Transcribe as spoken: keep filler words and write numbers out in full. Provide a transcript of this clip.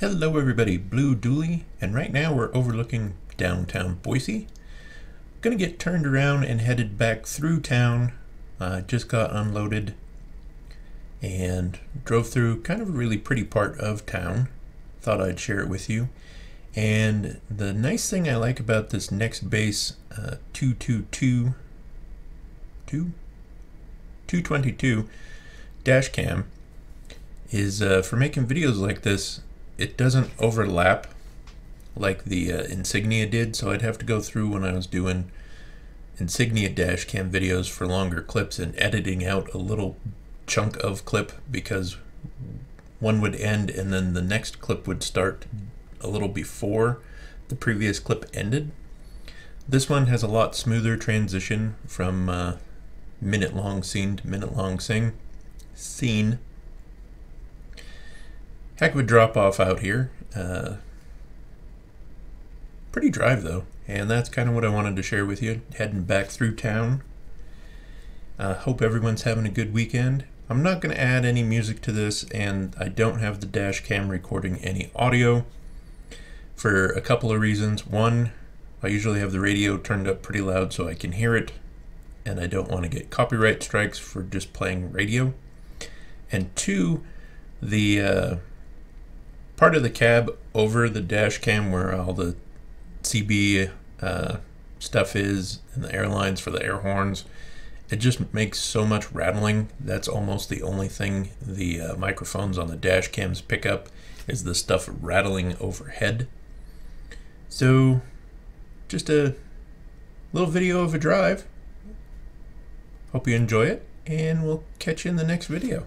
Hello everybody, BlueDually, and right now we're overlooking downtown Boise. I'm gonna get turned around and headed back through town. Uh, just got unloaded and drove through kind of a really pretty part of town. Thought I'd share it with you. And the nice thing I like about this NextBase uh, two twenty-two, two? two twenty-two dash cam is uh, for making videos like this. It doesn't overlap like the uh, Insignia did, so I'd have to go through when I was doing Insignia dash cam videos for longer clips and editing out a little chunk of clip because one would end and then the next clip would start a little before the previous clip ended. This one has a lot smoother transition from uh, minute long scene to minute long sing scene. Heck of a drop off out here. Uh, pretty drive though, and that's kind of what I wanted to share with you. Heading back through town. Uh, hope everyone's having a good weekend. I'm not going to add any music to this, and I don't have the dash cam recording any audio for a couple of reasons. One, I usually have the radio turned up pretty loud so I can hear it, and I don't want to get copyright strikes for just playing radio. And two, the uh, part of the cab over the dash cam where all the C B uh, stuff is and the airlines for the air horns, it just makes so much rattling. That's almost the only thing the uh, microphones on the dash cams pick up, is the stuff rattling overhead. So just a little video of a drive. Hope you enjoy it, and we'll catch you in the next video.